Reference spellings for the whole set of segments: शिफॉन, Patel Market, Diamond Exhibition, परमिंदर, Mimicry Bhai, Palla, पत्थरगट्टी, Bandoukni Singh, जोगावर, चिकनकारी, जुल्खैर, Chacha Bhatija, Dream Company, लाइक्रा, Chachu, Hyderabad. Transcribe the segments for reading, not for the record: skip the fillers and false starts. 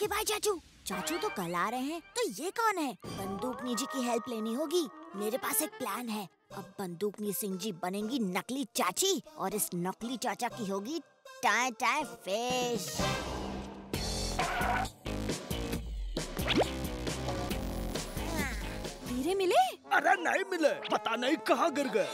Okay भाई चाचू। चाचू तो कल आ रहे हैं, तो ये कौन है? बंदूकनी जी की हेल्प लेनी होगी। मेरे पास एक प्लान है। अब बंदूकनी सिंह जी बनेंगी नकली चाची और इस नकली चाचा की होगी टाय टाय फेस। हीरे मिले? अरे नहीं मिले, पता नहीं कहाँ गिर गए।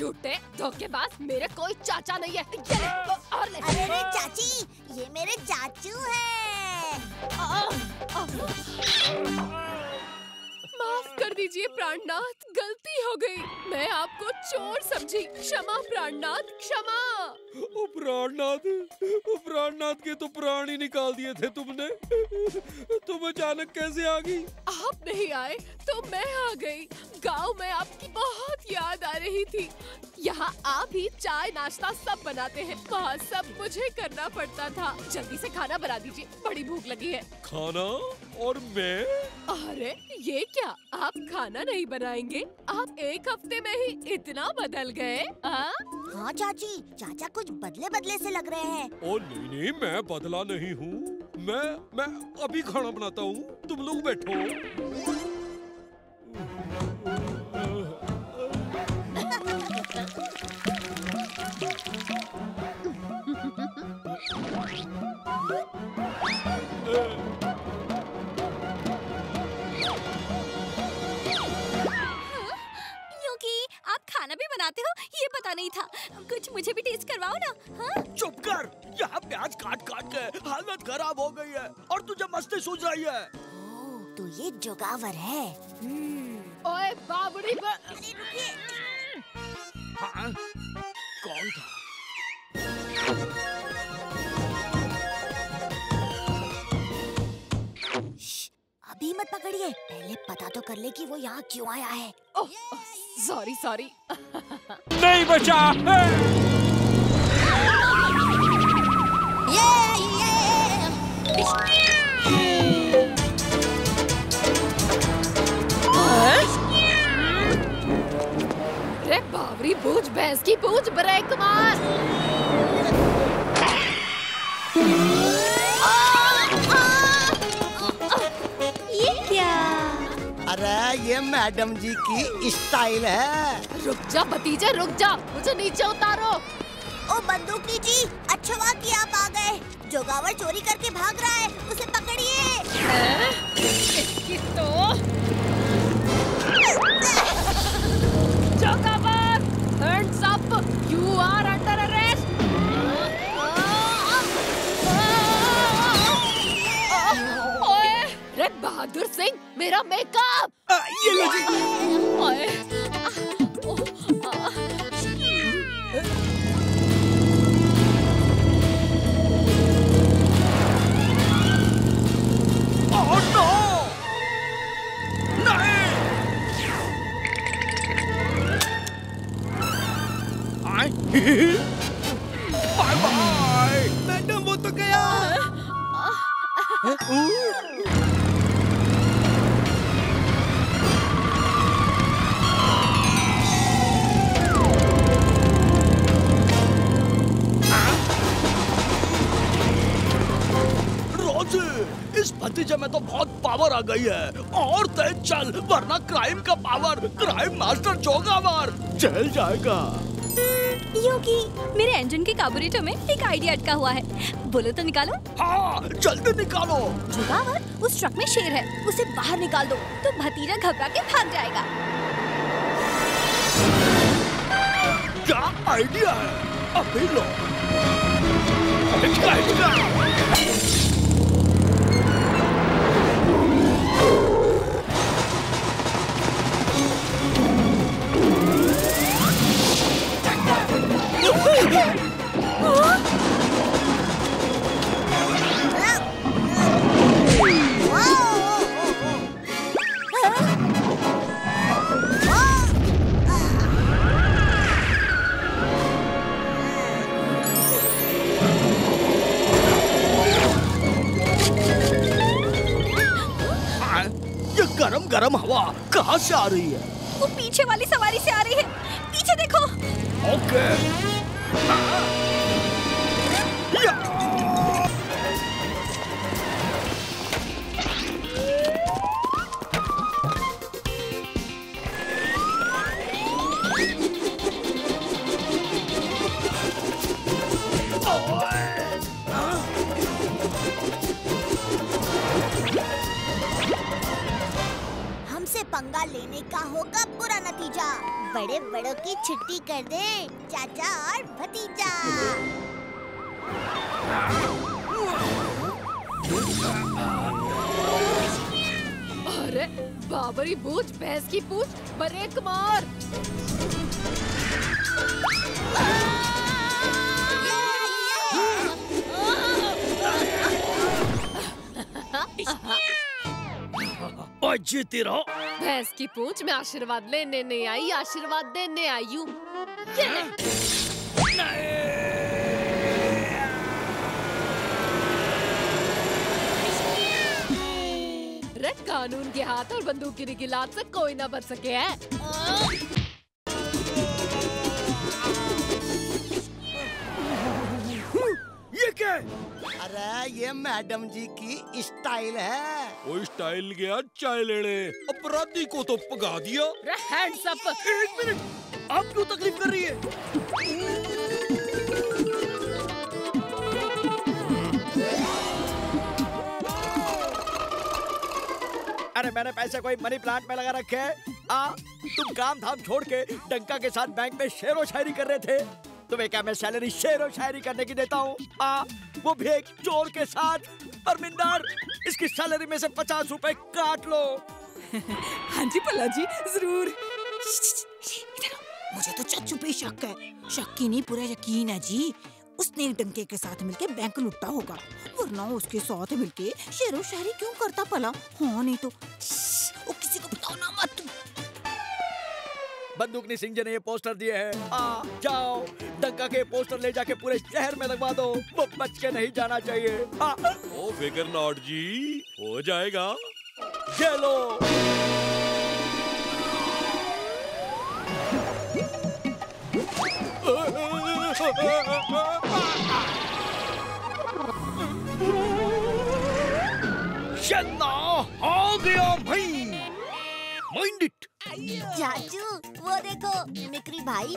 झूठे धोखेबाज, मेरे कोई चाचा नहीं है। ये ले, और ले। अरे रे चाची, ये मेरे चाचू है। माफ कर दीजिए प्राणनाथ, गलती हो गई। मैं आपको चोर समझी। क्षमा प्राणनाथ, क्षमा। ओ प्राणनाथ, प्राणनाथ के तो प्राण ही निकाल दिए थे तुमने। तुम अचानक कैसे आ गई? आप नहीं आए तो मैं आ गई। गांव में आपकी बहुत याद आ रही थी। यहाँ आप ही चाय नाश्ता सब बनाते हैं, वहाँ सब मुझे करना पड़ता था। जल्दी से खाना बना दीजिए, बड़ी भूख लगी है। खाना? और मैं? अरे ये क्या, आप खाना नहीं बनाएंगे? आप एक हफ्ते में ही इतना बदल गए। हाँ चाची, चाचा कुछ बदले बदले से लग रहे हैं। ओ नहीं नहीं, मैं बदला नहीं हूँ। मैं अभी खाना बनाता हूँ, तुम लोग बैठो। बनाते हो ये पता नहीं था। कुछ मुझे भी टेस्ट करवाओ ना। हाँ? चुप कर, यहाँ प्याज काट काट के हालत खराब हो गई है और तुझे मस्ती सूझ रही है। ओ, तो ये जोगावर है। ओए बाबड़ी अरे रुकिए। हाँ? कौन था? अभी मत पकड़िए, पहले पता तो कर ले कि वो यहाँ क्यों आया है। सॉरी। नहीं बचा। रे बावरी पूछ, भैंस की पूछ, ब्रेक मार। अरे ये मैडम जी की स्टाइल है। रुक जा भतीजे, रुक जा, मुझे नीचे उतारो। ओ बंदूकनी जी, अच्छा हुआ कि आप आ गए। जोगावर चोरी करके भाग रहा है, उसे पकड़िए। तो जोगावर, hands up, you are under arrest. अरे बहादुर सिंह, मेरा मेकअप। ये लो जी। नहीं। Bye bye. मैडम वो तो गया। इस भतीजे में तो बहुत पावर आ गई है। और तेज चल, वरना क्राइम का पावर, क्राइम मास्टर जोगावर चल जाएगा। योगी, मेरे इंजन के कार्बोरेटर में एक आइडिया अटका हुआ है, बोलो तो निकालो। हाँ, जल्दी निकालो। जोगावर, उस ट्रक में शेर है, उसे बाहर निकाल दो तो भतीजा घबरा के भाग जाएगा। क्या आइडिया है, अभी लो। इतका। गरम गरम हवा कहाँ से आ रही है? वो पीछे वाली सवारी से आ रही है, पीछे देखो। ओके। पंगा लेने का होगा बुरा नतीजा, बड़े बड़ों की छुट्टी कर दे चाचा और भतीजा। अरे बाबरी बूछ भैंस की पूछ, ब्रेक मार। जीती रहो। भैंस की पूछ में आशीर्वाद लेने नहीं आई, आशीर्वाद देने आई हूँ। रेड कानून के हाथ और बंदूक गिरी की लात से कोई ना बच सके है। ये क्या? अरे ये मैडम जी की स्टाइल है। वो स्टाइल गया चाय लेने, अपराधी को तो पगा दिया। Hands up. एक मिनट, आप क्यों तकलीफ कर रही है? अरे मैंने पैसे कोई मनी प्लांट में लगा रखे हैं। तुम काम धाम छोड़ के डंका के साथ बैंक में शेरो शायरी कर रहे थे। तुम्हें क्या मैं सैलरी शेर और शायरी करने की देता हूँ? वो भी एक चोर के साथ। परमिंदर, इसकी सैलरी में से 50 रुपए काट लो। हाँ जी पल्ला जी, जरूर। इधर मुझे तो चाचू पे शक है। शक ही नहीं, पूरा यकीन है जी। उसने डंके के साथ मिलके बैंक लुटा होगा, वरना उसके साथ मिलके शेर और शायरी क्यों करता पला? हाँ नहीं तो वो किसी को बताओ ना मत। बंदूकनी सिंह जी ने ये पोस्टर दिए हैं। जाओ डंका के पोस्टर ले जाके पूरे शहर में लगवा दो, वो बच के नहीं जाना चाहिए। ओ फिकर नॉट जी, हो जाएगा। चलो चन्ना हो गया भाई, माइंड इट। चाचू वो देखो मिमिक्री भाई।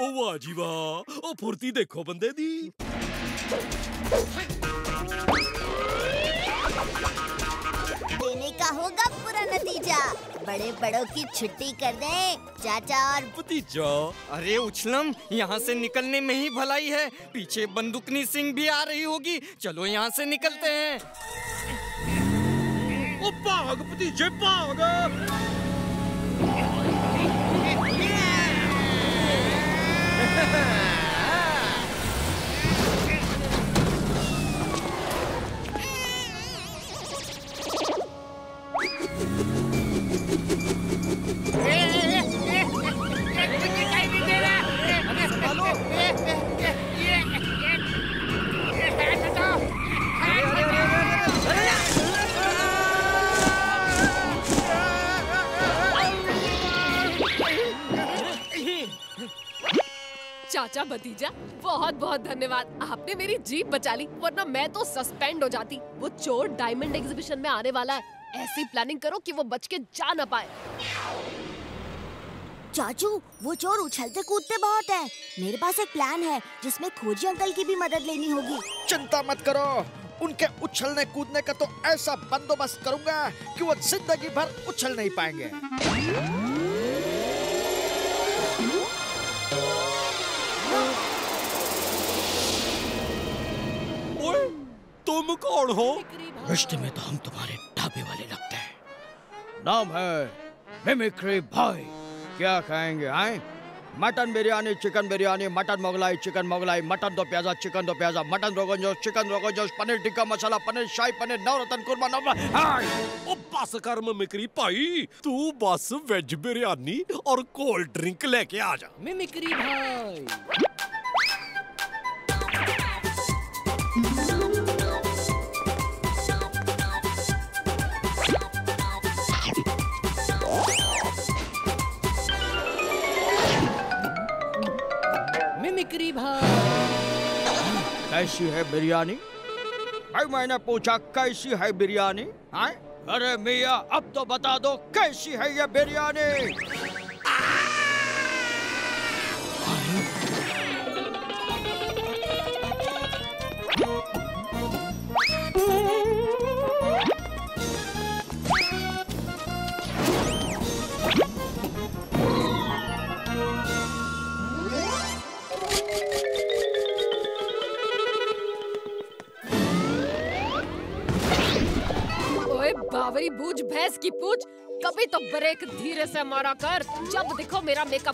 ओ वाह जी वाह, ओ फुर्ती देखो बंदे दी। देने का होगा पूरा नतीजा, बड़े बड़ों की छुट्टी कर दे चाचा और भतीजा। अरे उछलम, यहाँ से निकलने में ही भलाई है, पीछे बंदूकनी सिंह भी आ रही होगी। चलो यहाँ से निकलते हैं। ओ भाग भतीजे भाग। चाचा भतीजा बहुत बहुत धन्यवाद, आपने मेरी जीप बचा ली, वरना मैं तो सस्पेंड हो जाती। वो चोर डायमंड एग्जीबिशन में आने वाला है, ऐसी प्लानिंग करो कि वो बच के जा ना पाए। चाचू वो चोर उछलते कूदते बहुत है, मेरे पास एक प्लान है जिसमें खोजी अंकल की भी मदद लेनी होगी। चिंता मत करो, उनके उछलने कूदने का तो ऐसा बंदोबस्त करूँगा कि वो जिंदगी भर उछल नहीं पाएंगे। तुम कौन हो? रिश्ते में तो हम तुम्हारे ढाबे वाले लगते हैं। नाम है मिमिक्री भाई। क्या खाएंगे? आए mutton biryani, chicken biryani, mutton Mughlai, chicken Mughlai, mutton do pyaza, chicken दो प्याजा, मटन रोगन जोश, चिकन रोगन जोश, पनीर टिक्का मसाला, पनीर शाही पनीर, नवरत्न कुरमा, नवरत्न। ओ बस कर मिमिक्री भाई, तू बस वेज बिरयानी और कोल्ड ड्रिंक लेके आ जा। मिमिक्री भाई कैसी है बिरयानी? भाई मैंने पूछा कैसी है बिरयानी? हाँ? अरे मिया अब तो बता दो कैसी है ये बिरयानी? बावरी बूझ भैंस की पूछ, कभी तो ब्रेक धीरे से मारा कर। जब देखो मेरा मेकअप